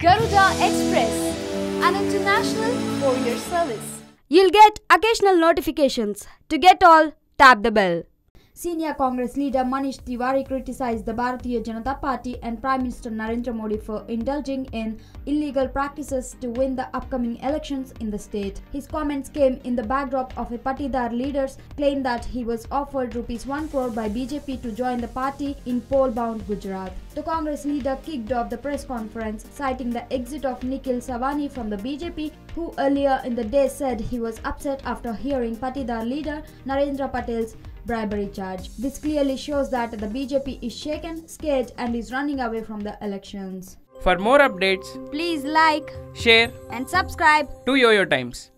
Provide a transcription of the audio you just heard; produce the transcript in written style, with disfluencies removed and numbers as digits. Garuda Express, an international courier service. You'll get occasional notifications. To get all, tap the bell. Senior Congress leader Manish Tiwari criticized the Bharatiya Janata Party and Prime Minister Narendra Modi for indulging in illegal practices to win the upcoming elections in the state. His comments came in the backdrop of a Patidar leader's claim that he was offered ₹1 crore by BJP to join the party in poll-bound Gujarat. The Congress leader kicked off the press conference, citing the exit of Nikhil Sawani from the BJP, who earlier in the day said he was upset after hearing Patidar leader Narendra Patel's bribery charge. This clearly shows that the BJP is shaken, scared, and is running away from the elections. For more updates, please like, share, and subscribe to Yoyo Times.